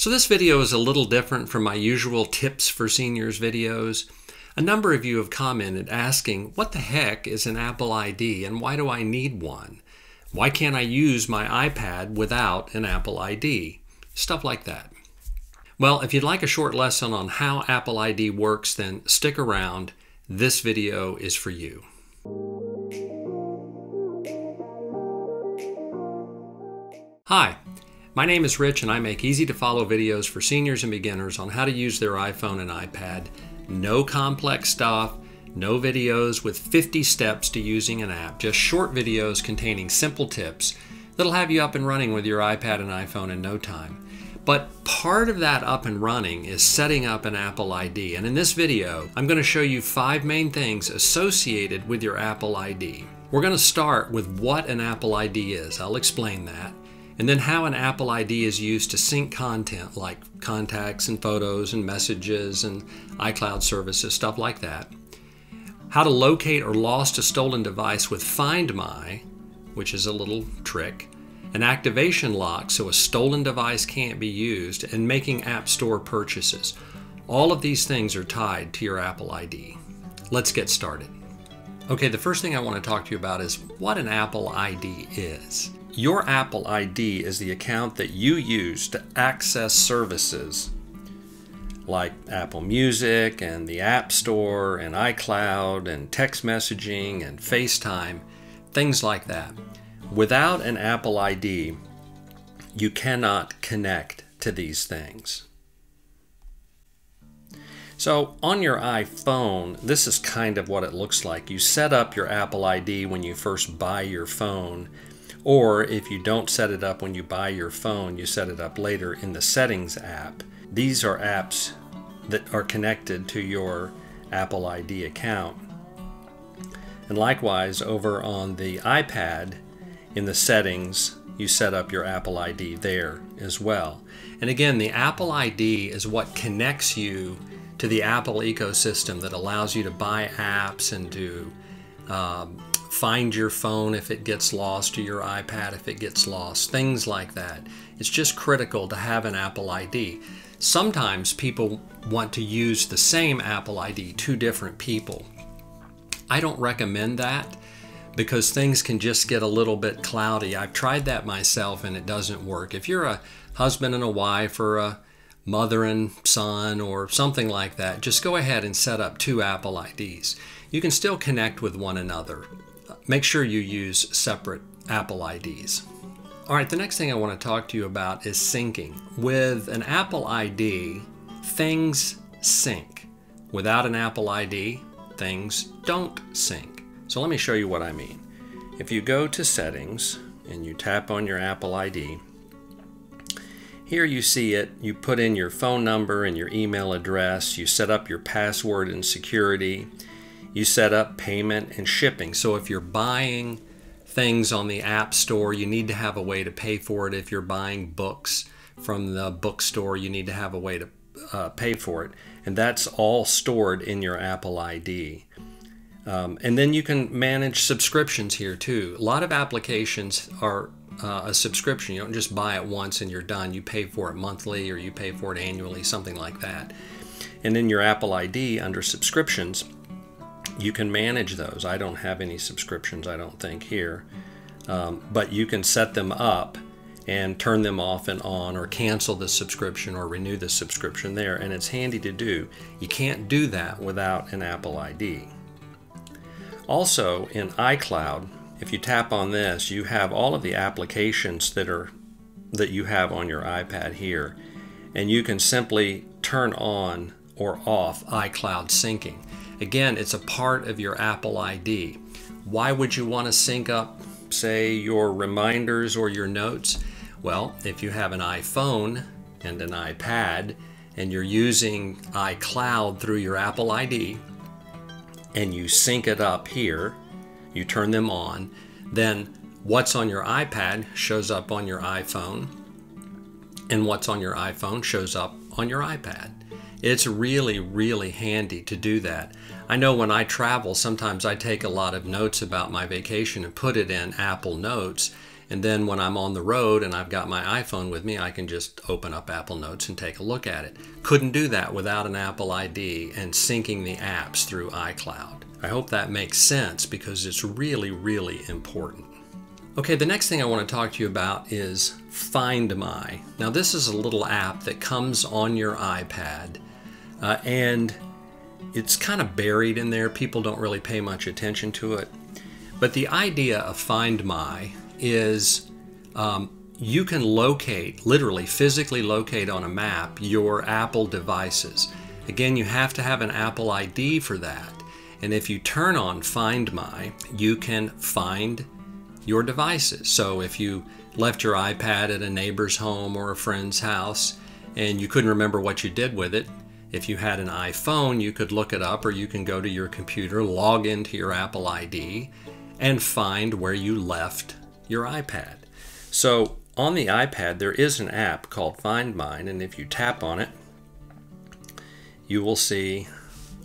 So this video is a little different from my usual tips for seniors videos. A number of you have commented asking, what the heck is an Apple ID and why do I need one? Why can't I use my iPad without an Apple ID? Stuff like that. Well, if you'd like a short lesson on how Apple ID works, then stick around. This video is for you. Hi, my name is Rich and I make easy-to-follow videos for seniors and beginners on how to use their iPhone and iPad. No complex stuff, no videos with 50 steps to using an app, just short videos containing simple tips that'll have you up and running with your iPad and iPhone in no time. But part of that up and running is setting up an Apple ID. And in this video, I'm going to show you 5 main things associated with your Apple ID. We're going to start with what an Apple ID is. I'll explain that. And then how an Apple ID is used to sync content like contacts and photos and messages and iCloud services, stuff like that. How to locate or lost a stolen device with Find My, which is a little trick. An activation lock so a stolen device can't be used, and making App Store purchases. All of these things are tied to your Apple ID. Let's get started. Okay, the first thing I want to talk to you about is what an Apple ID is. Your Apple ID is the account that you use to access services like Apple Music and the App Store and iCloud and text messaging and FaceTime, things like that. Without an Apple ID, you cannot connect to these things. So on your iPhone, this is kind of what it looks like. You set up your Apple ID when you first buy your phone, or if you don't set it up when you buy your phone, you set it up later in the Settings app. These are apps that are connected to your Apple ID account. And likewise, over on the iPad, in the settings, you set up your Apple ID there as well. And again, the Apple ID is what connects you to the Apple ecosystem that allows you to buy apps and to find your phone if it gets lost, or your iPad if it gets lost, things like that. It's just critical to have an Apple ID. Sometimes people want to use the same Apple ID, 2 different people. I don't recommend that, because things can just get a little bit cloudy. I've tried that myself and it doesn't work. If you're a husband and a wife or a mother and son or something like that, just go ahead and set up 2 Apple IDs. You can still connect with one another. Make sure you use separate Apple IDs. All right, the next thing I want to talk to you about is syncing. With an Apple ID, things sync. Without an Apple ID, things don't sync. So let me show you what I mean. If you go to Settings and you tap on your Apple ID, here you see it. You put in your phone number and your email address. You set up your password and security. You set up payment and shipping. So if you're buying things on the App Store, you need to have a way to pay for it. If you're buying books from the bookstore, you need to have a way to pay for it. And that's all stored in your Apple ID. And then you can manage subscriptions here too. A lot of applications are a subscription. You don't just buy it once and you're done. You pay for it monthly or you pay for it annually, something like that. And in your Apple ID under subscriptions, you can manage those. I don't have any subscriptions, I don't think, here. But you can set them up and turn them off and on, or cancel the subscription or renew the subscription there. And it's handy to do. You can't do that without an Apple ID. Also, in iCloud, if you tap on this, you have all of the applications that you have on your iPad here, and you can simply turn on or off iCloud syncing. Again, it's a part of your Apple ID. Why would you want to sync up, say, your reminders or your notes? Well, if you have an iPhone and an iPad, and you're using iCloud through your Apple ID, and you sync it up here, you turn them on, then what's on your iPad shows up on your iPhone, and what's on your iPhone shows up on your iPad. It's really, really handy to do that. I know when I travel, sometimes I take a lot of notes about my vacation and put it in Apple Notes, And then when I'm on the road and I've got my iPhone with me, I can just open up Apple Notes and take a look at it. Couldn't do that without an Apple ID and syncing the apps through iCloud. I hope that makes sense because it's really, really important. Okay, the next thing I want to talk to you about is Find My. Now this is a little app that comes on your iPad and it's kind of buried in there. People don't really pay much attention to it. But the idea of Find My is you can locate, literally physically locate on a map, your Apple devices. Again, you have to have an Apple ID for that. And if you turn on Find My, you can find your devices. So if you left your iPad at a neighbor's home or a friend's house and you couldn't remember what you did with it, if you had an iPhone, you could look it up, or you can go to your computer, log into your Apple ID, and find where you left your iPad. So on the iPad, there is an app called Find My, and if you tap on it, you will see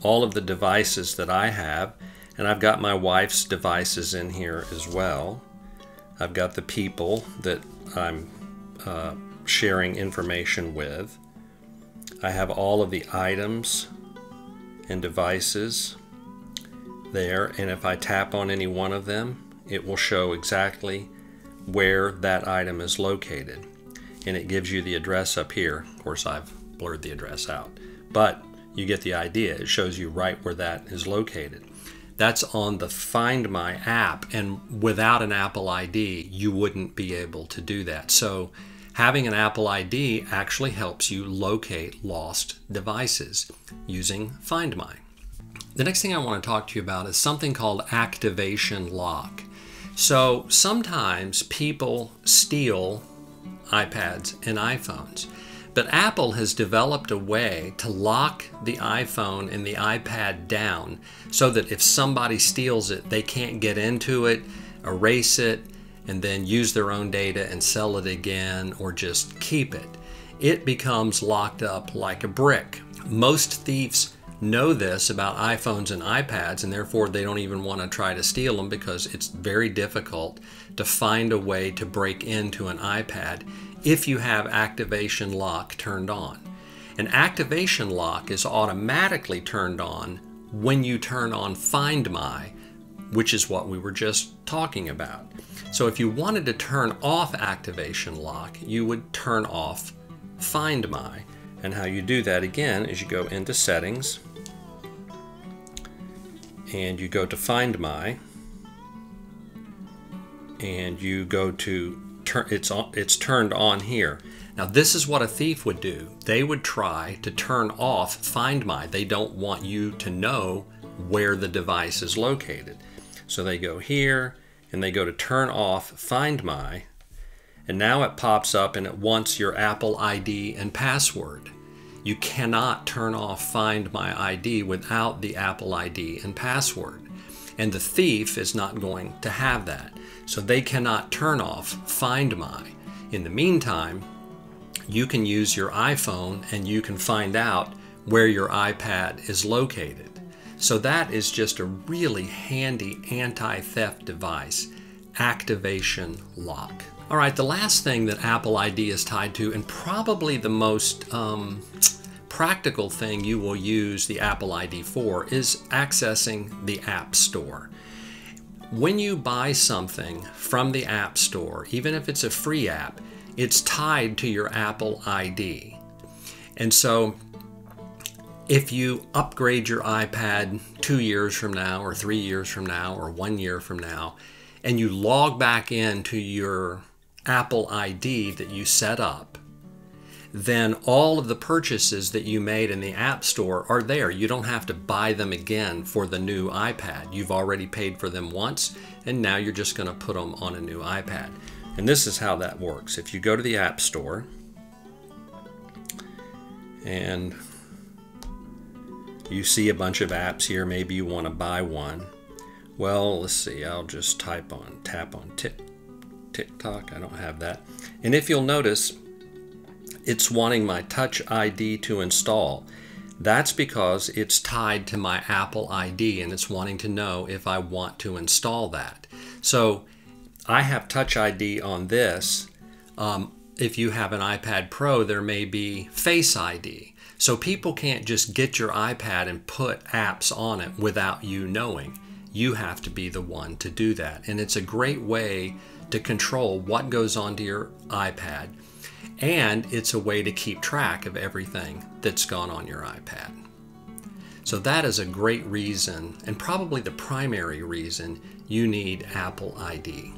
all of the devices that I have, and I've got my wife's devices in here as well. I've got the people that I'm sharing information with. I have all of the items and devices there, and if I tap on any one of them, it will show exactly where that item is located, and it gives you the address up here. Of course, I've blurred the address out, but you get the idea. It shows you right where that is located. That's on the Find My app, and without an Apple ID, you wouldn't be able to do that. So having an Apple ID actually helps you locate lost devices using Find My. The next thing I want to talk to you about is something called Activation Lock. So sometimes people steal iPads and iPhones, but Apple has developed a way to lock the iPhone and the iPad down so that if somebody steals it, they can't get into it, erase it, and then use their own data and sell it again or just keep it. It becomes locked up like a brick. Most thieves know this about iPhones and iPads, and therefore they don't even want to try to steal them because it's very difficult to find a way to break into an iPad if you have Activation Lock turned on. An Activation Lock is automatically turned on when you turn on Find My, which is what we were just talking about. So if you wanted to turn off Activation Lock, you would turn off Find My. And how you do that, again, is you go into Settings, and you go to Find My, and you go to it's turned on here. Now this is what a thief would do. They would try to turn off Find My. They don't want you to know where the device is located. So they go here and they go to turn off Find My, and now it pops up and it wants your Apple ID and password. You cannot turn off Find My ID without the Apple ID and password, and the thief is not going to have that. So they cannot turn off Find My. In the meantime, you can use your iPhone and you can find out where your iPad is located. So that is just a really handy anti-theft device, Activation Lock. All right, the last thing that Apple ID is tied to, and probably the most practical thing you will use the Apple ID for, is accessing the App Store. When you buy something from the App Store, even if it's a free app, it's tied to your Apple ID. And so if you upgrade your iPad 2 years from now or 3 years from now or 1 year from now, and you log back into your Apple ID that you set up, then all of the purchases that you made in the App Store are there. You don't have to buy them again for the new iPad. You've already paid for them once, and now you're just going to put them on a new iPad. And this is how that works. If you go to the App Store and you see a bunch of apps here, maybe you want to buy one. Well, let's see, I'll just tap on TikTok, I don't have that. And if you'll notice, it's wanting my Touch ID to install. That's because it's tied to my Apple ID and it's wanting to know if I want to install that. So I have Touch ID on this. If you have an iPad Pro, there may be Face ID. So people can't just get your iPad and put apps on it without you knowing. You have to be the one to do that. And it's a great way to control what goes onto your iPad. And it's a way to keep track of everything that's gone on your iPad. So that is a great reason, and probably the primary reason, you need Apple ID.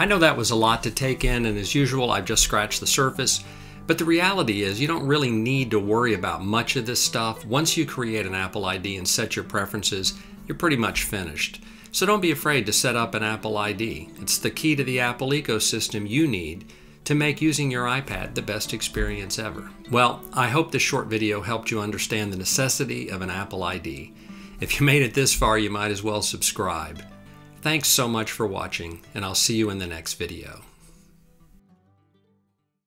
I know that was a lot to take in, and as usual, I've just scratched the surface. But the reality is you don't really need to worry about much of this stuff. Once you create an Apple ID and set your preferences, you're pretty much finished. So don't be afraid to set up an Apple ID. It's the key to the Apple ecosystem you need to make using your iPad the best experience ever. Well, I hope this short video helped you understand the necessity of an Apple ID. If you made it this far, you might as well subscribe. Thanks so much for watching, and I'll see you in the next video.